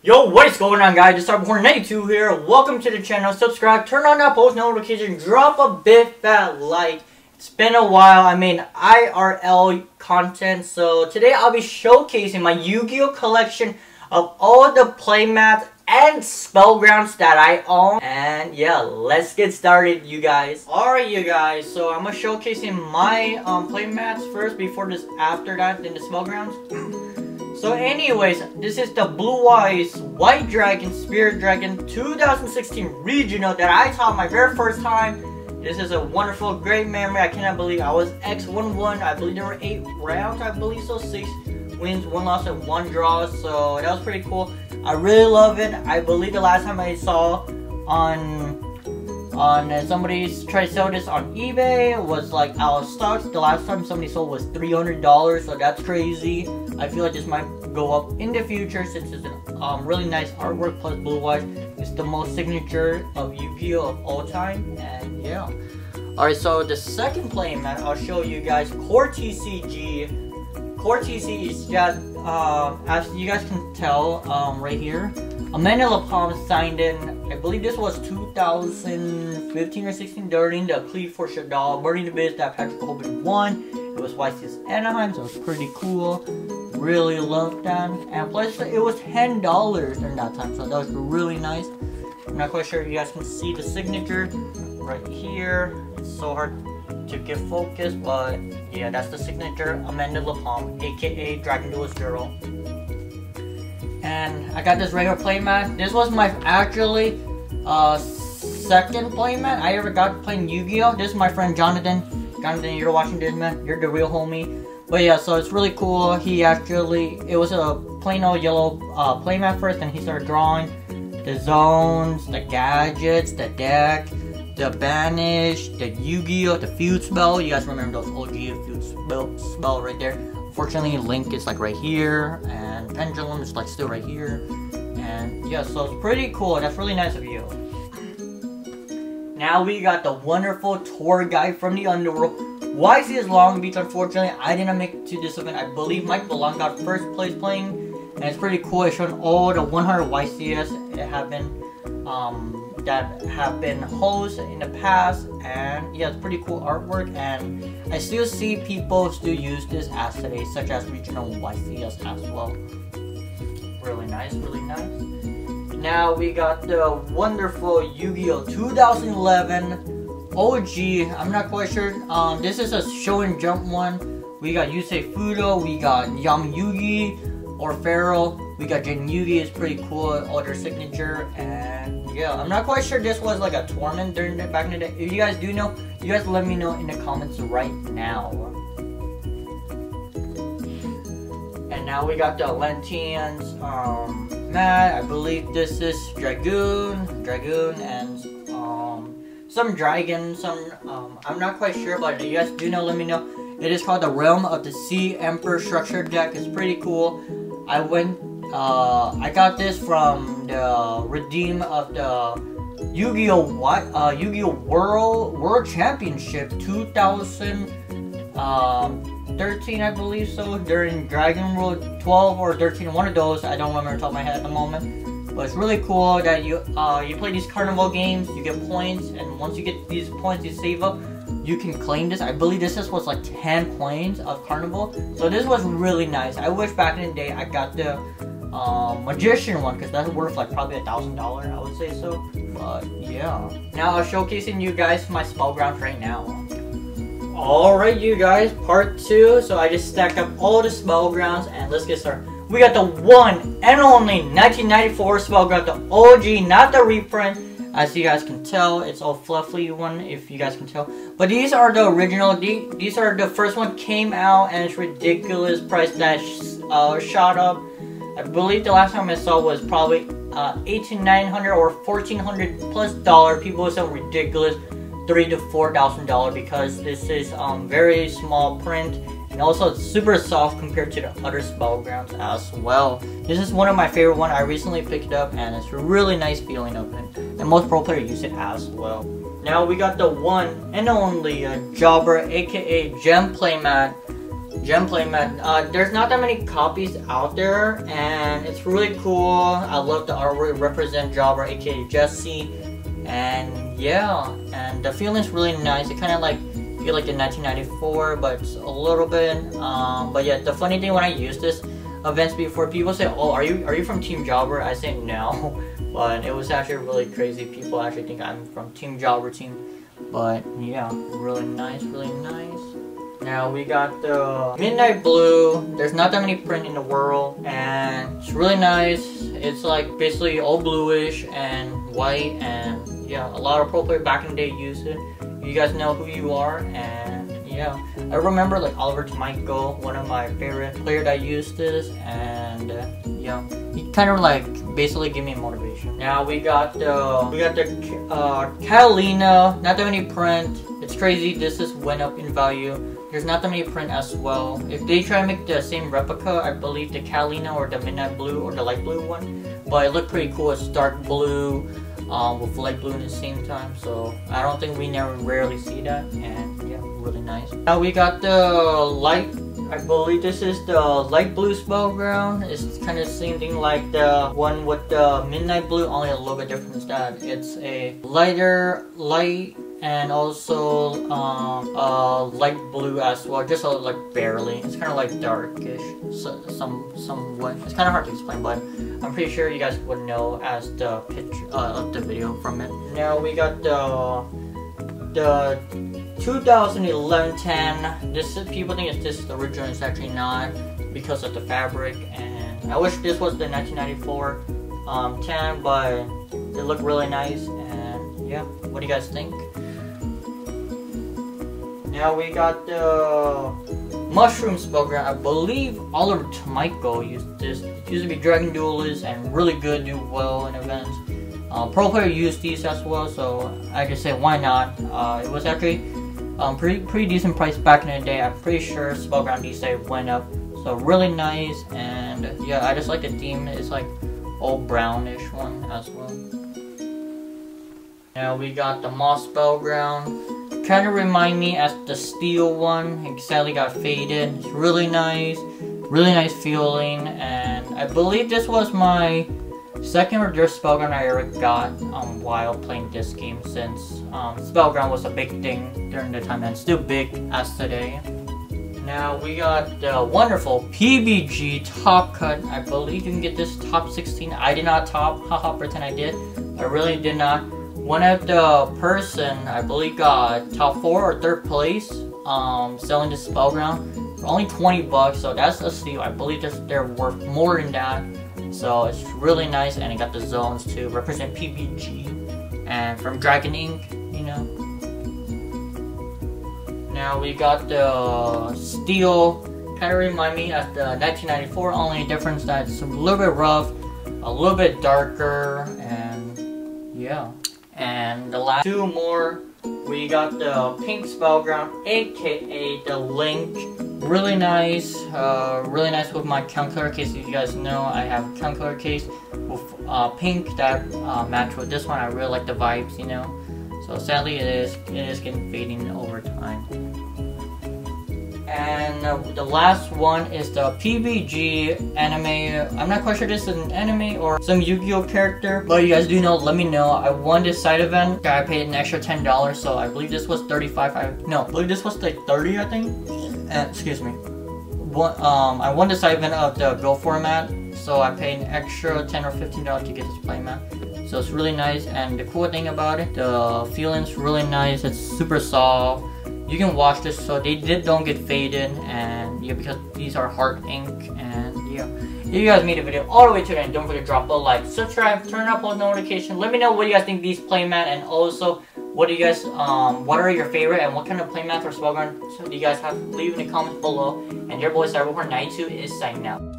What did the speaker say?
Yo, what is going on, guys? It's Cyberhorn92 here. Welcome to the channel. Subscribe, turn on that post notification, drop a big fat like. It's been a while. I made IRL content, so today I'll be showcasing my Yu-Gi-Oh collection of all the playmats and spellgrounds that I own. And yeah, let's get started, you guys. Alright, you guys, so I'm gonna showcasing my playmats first before this, after that, then the spellgrounds. So anyways, this is the Blue-Eyes White Dragon, Spirit Dragon 2016 Regional that I taught my very first time. This is a wonderful, great memory. I cannot believe I was X11. I believe there were 8 rounds, I believe so. 6 wins, 1 loss, and 1 draw. So that was pretty cool. I really love it. I believe the last time I saw on somebody tried to sell this on eBay was like out of stocks. The last time somebody sold was $300, so that's crazy. I feel like this might go up in the future since it's a really nice artwork plus Blue-Eyes. It's the most signature of Yu-Gi-Oh of all time, and yeah. Alright, so the second playmat I'll show you guys, Core TCG. Core TCG is just, as you guys can tell, right here, Amanda LaPalme signed in. I believe this was 2015 or 16 during the plea for Shaddoll, burning the biz that Patrick Hoban won. It was YCS Anaheim, so it was pretty cool. Really loved that, and plus it was $10 during that time, so that was really nice. I'm not quite sure if you guys can see the signature right here. It's so hard to get focused, but yeah, that's the signature, Amanda LaPalme, aka Dragon Duelist Girl. And I got this regular playmat. This was my actually second playmat I ever got playing Yu-Gi-Oh. This is my friend Jonathan. Jonathan, you're watching this, man. You're the real homie. But yeah, so it's really cool. He actually, it was a plain old yellow playmat first, and he started drawing the zones, the gadgets, the deck, the banish, the Yu-Gi-Oh, the feud spell. You guys remember those OG feud spell right there. Fortunately, Link is like right here, and Pendulum is like still right here. And yeah, so it's pretty cool. That's really nice of you. Now we got the wonderful tour guide from the underworld, YCS Long Beach. Unfortunately, I didn't make it to this event. I believe Mike Belong got first place playing, and it's pretty cool. It's showing all the 100 YCS that have been hosted in the past, and yeah, it's pretty cool artwork. And I still see people still use this as today, such as regional YCS as well. Really nice, really nice. Now we got the wonderful Yu-Gi-Oh 2011. OG, I'm not quite sure. This is a Shonen Jump one. We got Yusei Fudo, we got Yami Yugi or Pharaoh, we got Gen Yugi. It's pretty cool, all their signature. And yeah, I'm not quite sure this was like a tournament during the back in the day. If you guys do know, you guys let me know in the comments right now. And now we got the Atlanteans. I believe this is Dragoon, and some dragon, some I'm not quite sure, but if you guys do know, let me know. It is called the Realm of the Sea Emperor structure deck. It's pretty cool. I went, I got this from the redeem of the Yu-Gi-Oh World Championship 2013, I believe so, during Dragon World 12 or 13, one of those. I don't remember off the top of my head at the moment. But it's really cool that you you play these carnival games, you get points, and once you get these points you save up, you can claim this. I believe this was like 10 coins of carnival, so this was really nice. I wish back in the day I got the magician one, because that's worth like probably $1,000, I would say so. But yeah, now I'm showcasing you guys my spellgrounds right now. Alright, you guys, part 2. So I just stacked up all the spellgrounds, and let's get started. We got the one and only 1994 Spellground, the OG, not the reprint. As you guys can tell, it's all fluffy one, if you guys can tell. But these are the original. These are the first one came out, and it's ridiculous price that shot up. I believe the last time I saw was probably $1,900 or $1,400 plus dollar. People sell ridiculous $3,000 to $4,000 because this is very small print. And also it's super soft compared to the other spellgrounds as well. This is one of my favorite ones. I recently picked it up, and it's a really nice feeling of it. And most pro players use it as well. Now we got the one and only Jobber, aka Gem Playmat. Gem Playmat. There's not that many copies out there, and it's really cool. I love the artwork. Represent Jobber, aka Jesse, and yeah, and the feeling's really nice. It kind of like feel like in 1994, but it's a little bit. But yeah, the funny thing when I use this events before, people say, "Oh, are you from Team Jobber?" I say no, but it was actually really crazy. People actually think I'm from Team Jobber team, but yeah, really nice, really nice. Now we got the Midnight Blue. There's not that many print in the world, and it's really nice. It's like basically all bluish and white, and yeah, a lot of pro players back in the day used it. You guys know who you are, and yeah, I remember like Oliver Tomico, one of my favorite players that used this, and yeah, he kind of like basically gave me motivation. Now we got the Catalina. Not that many print. It's crazy. This is went up in value. There's not that many print as well. If they try to make the same replica, I believe the Catalina or the Midnight Blue or the Light Blue one, but it looked pretty cool. It's dark blue with light blue at the same time, so I don't think we rarely see that, and yeah, really nice. Now we got the light, I believe this is the light blue Spellground. It's kind of the same thing like the one with the Midnight Blue, only a little bit different is that it's a lighter light, and also light blue as well, just like barely. It's kind of like darkish, so, somewhat. It's kind of hard to explain, but I'm pretty sure you guys would know as the picture of the video from it. Now we got the 2011-10. This is, people think it's this is the original. It's actually not because of the fabric, and I wish this was the 1994 10, but it looked really nice. And yeah, what do you guys think? Now we got the Mushroom Spellground. I believe Oliver Tomico used this. It used to be Dragon Duelist and really good, do well in events. Pro player used these as well, so I just say why not? It was actually pretty decent price back in the day. I'm pretty sure Spellground these days went up. So really nice, and yeah, I just like the theme. It's like old brownish one as well. Now we got the Moss Spellground. Kind of remind me as the steel one. It sadly got faded. It's really nice feeling, and I believe this was my second or third Spellground I ever got while playing this game, since Spellground was a big thing during the time, and still big as today. Now we got the wonderful PBG Top Cut. I believe you can get this top 16. I did not top, haha, pretend I did. I really did not. One of the person, I believe, got top 4 or 3rd place selling this Spellground for only 20 bucks, so that's a steal. I believe they're worth more than that, so it's really nice, and it got the zones to represent PBG and from Dragon Inc, you know. Now we got the steel. Kind of remind me of the 1994, only difference that it's a little bit rough, a little bit darker, and yeah. And the last two more, we got the pink Spellground, aka the Link. Really nice with my count color case. If you guys know, I have a count color case with pink that match with this one. I really like the vibes, you know. So sadly, it is getting fading over time. And the last one is the PBG anime. I'm not quite sure this is an anime or some Yu-Gi-Oh character, but you guys do know, let me know. I won this side event. I paid an extra $10, so I believe this was 35. I believe this was like 30, I think. Excuse me. I won this side event of the Go format, so I paid an extra $10 or $15 to get this playmat. So it's really nice, and the cool thing about it, the feeling's really nice. It's super soft. You can wash this so they don't get faded, and yeah, because these are hard ink, and yeah. If you guys made the video all the way to the end, don't forget to drop a like, subscribe, turn on post notification. Let me know what you guys think of these playmat, and also what do you guys what are your favorite and what kind of playmats or Spellground do you guys have? Leave in the comments below. And your boy Cyberhorn92 is signing out.